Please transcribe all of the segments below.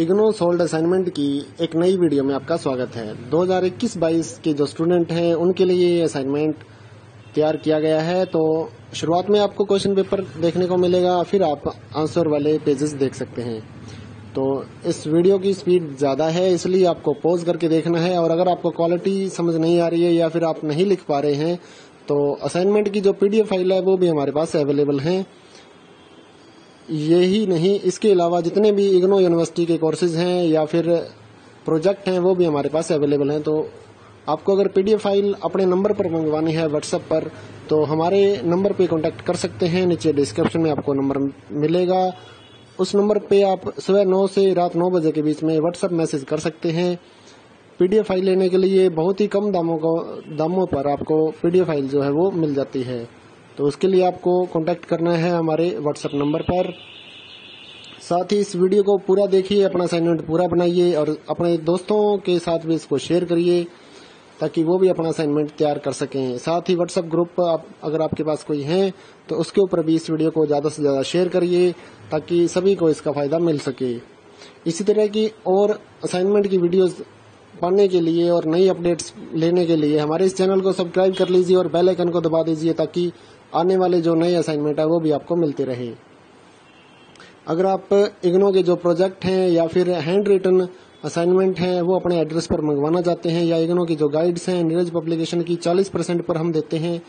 IGNOU solved assignment की एक नई वीडियो में आपका स्वागत है। 2021-22 के जो स्टूडेंट हैं उनके लिए ये असाइनमेंट तैयार किया गया है। तो शुरुआत में आपको क्वेश्चन पेपर देखने को मिलेगा, फिर आप आंसर वाले पेजेस देख सकते हैं। तो इस वीडियो की स्पीड ज़्यादा है, इसलिए आपको पॉज करके देखना है। और अगर आपको क्वालिटी समझ नहीं आ रही है या फिर आप नहीं लिख पा रहे हैं तो असाइनमेंट की जो PDF फाइल है वो भी हमारे पास अवेलेबल हैं। यही नहीं, इसके अलावा जितने भी इग्नो यूनिवर्सिटी के कोर्सेज हैं या फिर प्रोजेक्ट हैं वो भी हमारे पास अवेलेबल हैं। तो आपको अगर PDF फाइल अपने नंबर पर मंगवानी है व्हाट्सएप पर, तो हमारे नंबर पे कांटेक्ट कर सकते हैं। नीचे डिस्क्रिप्शन में आपको नंबर मिलेगा, उस नंबर पे आप सुबह 9 से रात 9 बजे के बीच में व्हाट्सएप मैसेज कर सकते हैं। PDF फाइल लेने के लिए बहुत ही कम दामों पर आपको PDF फाइल जो है वो मिल जाती है। तो उसके लिए आपको कांटेक्ट करना है हमारे व्हाट्सएप नंबर पर। साथ ही इस वीडियो को पूरा देखिए, अपना असाइनमेंट पूरा बनाइए और अपने दोस्तों के साथ भी इसको शेयर करिए ताकि वो भी अपना असाइनमेंट तैयार कर सकें। साथ ही व्हाट्सएप ग्रुप पर अगर आपके पास कोई हैं तो उसके ऊपर भी इस वीडियो को ज़्यादा से ज़्यादा शेयर करिए ताकि सभी को इसका फ़ायदा मिल सके। इसी तरह की और असाइनमेंट की वीडियोज़ पाने के लिए और नई अपडेट्स लेने के लिए हमारे इस चैनल को सब्सक्राइब कर लीजिए और बेल आइकन को दबा दीजिए ताकि आने वाले जो नए असाइनमेंट है वो भी आपको मिलते रहे। अगर आप इग्नो के जो प्रोजेक्ट हैं या फिर हैंड रिटन असाइनमेंट हैं वो अपने एड्रेस पर मंगवाना चाहते हैं, या इग्नो की जो गाइड्स हैं नीरज पब्लिकेशन की 40% पर हम देते हैं,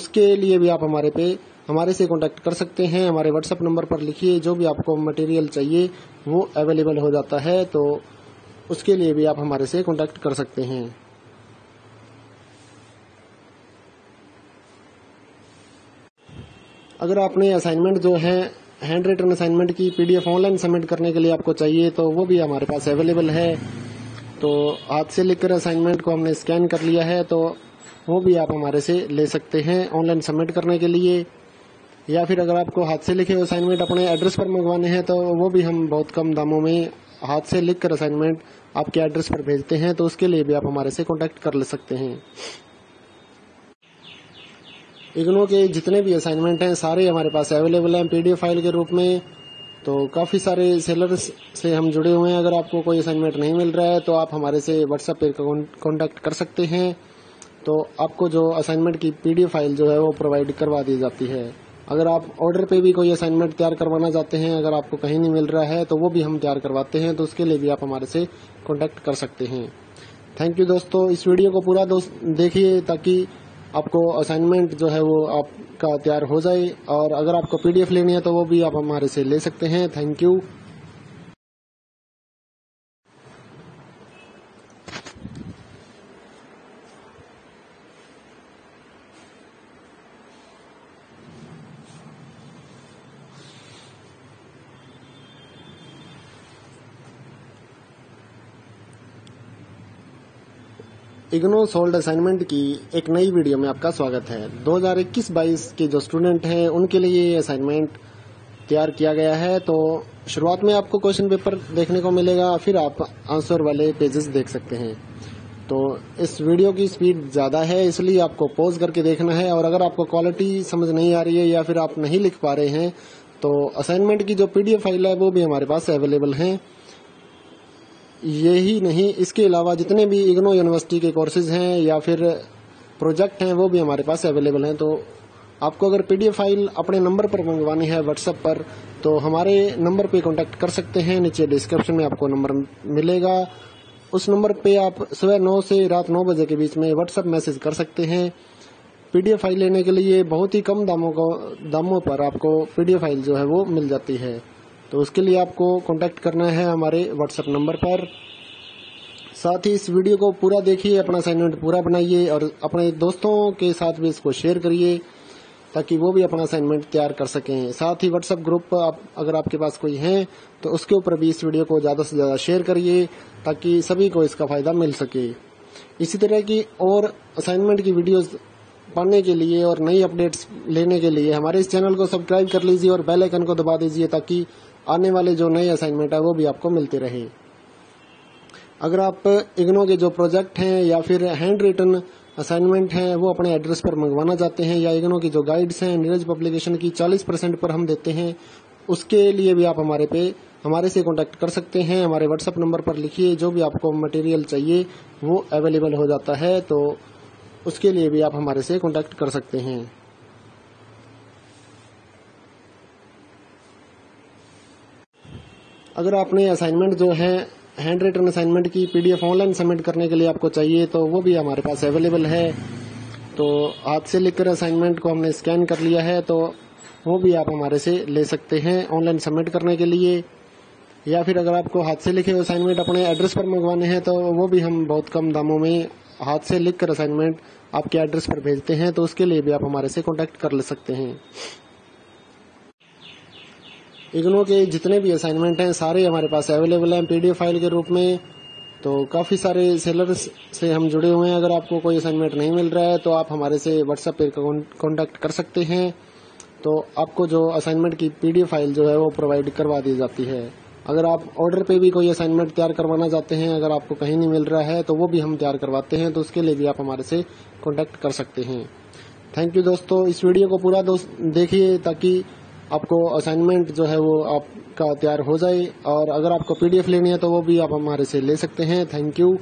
उसके लिए भी आप हमारे से कॉन्टैक्ट कर सकते हैं। हमारे व्हाट्सएप नंबर पर लिखिए, जो भी आपको मटेरियल चाहिए वो अवेलेबल हो जाता है। तो उसके लिए भी आप हमारे से कॉन्टैक्ट कर सकते हैं। अगर आपने असाइनमेंट जो है हैंड रिटन असाइनमेंट की PDF ऑनलाइन सबमिट करने के लिए आपको चाहिए तो वो भी हमारे पास अवेलेबल है। तो हाथ से लिखकर असाइनमेंट को हमने स्कैन कर लिया है, तो वो भी आप हमारे से ले सकते हैं ऑनलाइन सबमिट करने के लिए। या फिर अगर आपको हाथ से लिखे असाइनमेंट अपने एड्रेस पर मंगवाने हैं तो वो भी हम बहुत कम दामों में हाथ से लिख कर असाइनमेंट आपके एड्रेस पर भेजते हैं। तो उसके लिए भी आप हमारे से कॉन्टैक्ट कर ले सकते हैं। इग्नो के जितने भी असाइनमेंट हैं सारे हमारे पास अवेलेबल हैं PDF फाइल के रूप में। तो काफ़ी सारे सेलर्स से हम जुड़े हुए हैं। अगर आपको कोई असाइनमेंट नहीं मिल रहा है तो आप हमारे से व्हाट्सएप पर कॉन्टैक्ट कर सकते हैं। तो आपको जो असाइनमेंट की PDF फाइल जो है वो प्रोवाइड करवा दी जाती है। अगर आप ऑर्डर पे भी कोई असाइनमेंट तैयार करवाना चाहते हैं, अगर आपको कहीं नहीं मिल रहा है तो वो भी हम तैयार करवाते हैं। तो उसके लिए भी आप हमारे से कॉन्टैक्ट कर सकते हैं। थैंक यू दोस्तों, इस वीडियो को पूरा देखिए ताकि आपको असाइनमेंट जो है वो आपका तैयार हो जाए। और अगर आपको PDF लेनी है तो वो भी आप हमारे से ले सकते हैं। Thank you. IGNOU solved assignment की एक नई वीडियो में आपका स्वागत है। 2021-22 के जो स्टूडेंट हैं उनके लिए ये असाइनमेंट तैयार किया गया है। तो शुरुआत में आपको क्वेश्चन पेपर देखने को मिलेगा, फिर आप आंसर वाले पेजेस देख सकते हैं। तो इस वीडियो की स्पीड ज़्यादा है, इसलिए आपको पॉज करके देखना है। और अगर आपको क्वालिटी समझ नहीं आ रही है या फिर आप नहीं लिख पा रहे हैं तो असाइनमेंट की जो PDF फाइल है वो भी हमारे पास अवेलेबल हैं। यही नहीं, इसके अलावा जितने भी इग्नो यूनिवर्सिटी के कोर्सेज हैं या फिर प्रोजेक्ट हैं वो भी हमारे पास अवेलेबल हैं। तो आपको अगर PDF फाइल अपने नंबर पर मंगवानी है व्हाट्सएप पर, तो हमारे नंबर पे कांटेक्ट कर सकते हैं। नीचे डिस्क्रिप्शन में आपको नंबर मिलेगा, उस नंबर पे आप सुबह 9 से रात 9 बजे के बीच में व्हाट्सएप मैसेज कर सकते हैं। PDF फाइल लेने के लिए बहुत ही कम दामों पर आपको PDF फाइल जो है वो मिल जाती है। तो उसके लिए आपको कांटेक्ट करना है हमारे व्हाट्सएप नंबर पर। साथ ही इस वीडियो को पूरा देखिए, अपना असाइनमेंट पूरा बनाइए और अपने दोस्तों के साथ भी इसको शेयर करिए ताकि वो भी अपना असाइनमेंट तैयार कर सकें। साथ ही व्हाट्सएप ग्रुप पर अगर आपके पास कोई हैं तो उसके ऊपर भी इस वीडियो को ज़्यादा से ज़्यादा शेयर करिए ताकि सभी को इसका फ़ायदा मिल सके। इसी तरह की और असाइनमेंट की वीडियोज़ पाने के लिए और नई अपडेट्स लेने के लिए हमारे इस चैनल को सब्सक्राइब कर लीजिए और बेल आइकन को दबा दीजिए ताकि आने वाले जो नए असाइनमेंट है वो भी आपको मिलते रहे। अगर आप इग्नो के जो प्रोजेक्ट हैं या फिर हैंड रिटन असाइनमेंट हैं वो अपने एड्रेस पर मंगवाना चाहते हैं, या इग्नो की जो गाइड्स हैं नीरज पब्लिकेशन की 40% पर हम देते हैं, उसके लिए भी आप हमारे से कॉन्टैक्ट कर सकते हैं। हमारे व्हाट्सएप नंबर पर लिखिए, जो भी आपको मटेरियल चाहिए वो अवेलेबल हो जाता है, तो उसके लिए भी आप हमारे से कॉन्टैक्ट कर सकते हैं। अगर आपने असाइनमेंट जो है हैंड रिटन असाइनमेंट की पीडीएफ ऑनलाइन सबमिट करने के लिए आपको चाहिए तो वो भी हमारे पास अवेलेबल है। तो हाथ से लिखकर असाइनमेंट को हमने स्कैन कर लिया है, तो वो भी आप हमारे से ले सकते हैं ऑनलाइन सबमिट करने के लिए। या फिर अगर आपको हाथ से लिखे असाइनमेंट अपने एड्रेस पर मंगवाने हैं तो वो भी हम बहुत कम दामों में हाथ से लिखकर असाइनमेंट आपके एड्रेस पर भेजते हैं, तो उसके लिए भी आप हमारे से कॉन्टैक्ट कर ले सकते हैं। इग्नो के जितने भी असाइनमेंट हैं सारे हमारे पास अवेलेबल हैं पीडीएफ फाइल के रूप में। तो काफ़ी सारे सेलर्स से हम जुड़े हुए हैं। अगर आपको कोई असाइनमेंट नहीं मिल रहा है तो आप हमारे से व्हाट्सएप पर कॉन्टैक्ट कर सकते हैं, तो आपको जो असाइनमेंट की पीडीएफ फाइल जो है वो प्रोवाइड करवा दी जाती है। अगर आप ऑर्डर पे भी कोई असाइनमेंट तैयार करवाना चाहते हैं, अगर आपको कहीं नहीं मिल रहा है तो वो भी हम तैयार करवाते हैं, तो उसके लिए भी आप हमारे से कॉन्टैक्ट कर सकते हैं। थैंक यू दोस्तों, इस वीडियो को पूरा देखिए ताकि आपको असाइनमेंट जो है वो आपका तैयार हो जाए, और अगर आपको पीडीएफ लेनी है तो वो भी आप हमारे से ले सकते हैं। Thank you.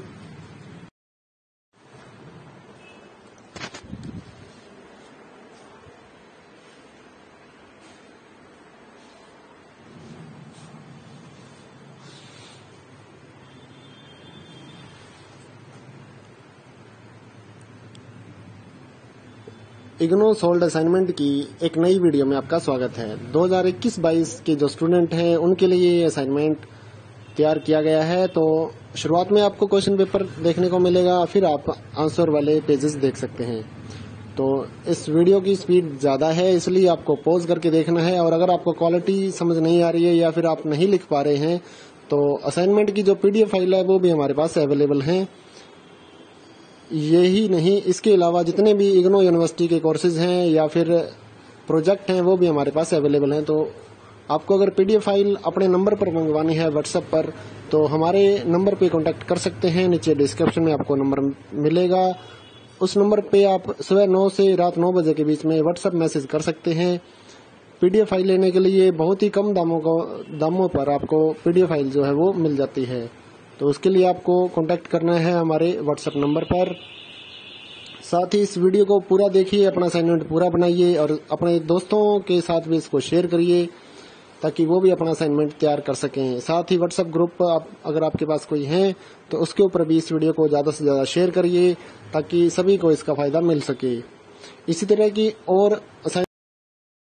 IGNOU solved assignment की एक नई वीडियो में आपका स्वागत है। 2021-22 के जो स्टूडेंट हैं उनके लिए ये असाइनमेंट तैयार किया गया है। तो शुरुआत में आपको क्वेश्चन पेपर देखने को मिलेगा, फिर आप आंसर वाले पेजेस देख सकते हैं। तो इस वीडियो की स्पीड ज़्यादा है, इसलिए आपको पॉज करके देखना है। और अगर आपको क्वालिटी समझ नहीं आ रही है या फिर आप नहीं लिख पा रहे हैं तो असाइनमेंट की जो PDF फाइल है वो भी हमारे पास अवेलेबल है। यही नहीं, इसके अलावा जितने भी इग्नो यूनिवर्सिटी के कोर्सेज हैं या फिर प्रोजेक्ट हैं वो भी हमारे पास अवेलेबल हैं। तो आपको अगर PDF फाइल अपने नंबर पर मंगवानी है व्हाट्सएप पर, तो हमारे नंबर पे कांटेक्ट कर सकते हैं। नीचे डिस्क्रिप्शन में आपको नंबर मिलेगा, उस नंबर पे आप सुबह 9 से रात 9 बजे के बीच में व्हाट्सएप मैसेज कर सकते हैं। PDF फाइल लेने के लिए बहुत ही कम दामों पर आपको PDF फाइल जो है वो मिल जाती है, तो उसके लिए आपको कांटेक्ट करना है हमारे व्हाट्सएप नंबर पर। साथ ही इस वीडियो को पूरा देखिए, अपना असाइनमेंट पूरा बनाइए और अपने दोस्तों के साथ भी इसको शेयर करिए ताकि वो भी अपना असाइनमेंट तैयार कर सकें। साथ ही व्हाट्सएप ग्रुप पर अगर आपके पास कोई है तो उसके ऊपर भी इस वीडियो को ज़्यादा से ज़्यादा शेयर करिए ताकि सभी को इसका फ़ायदा मिल सके। इसी तरह की और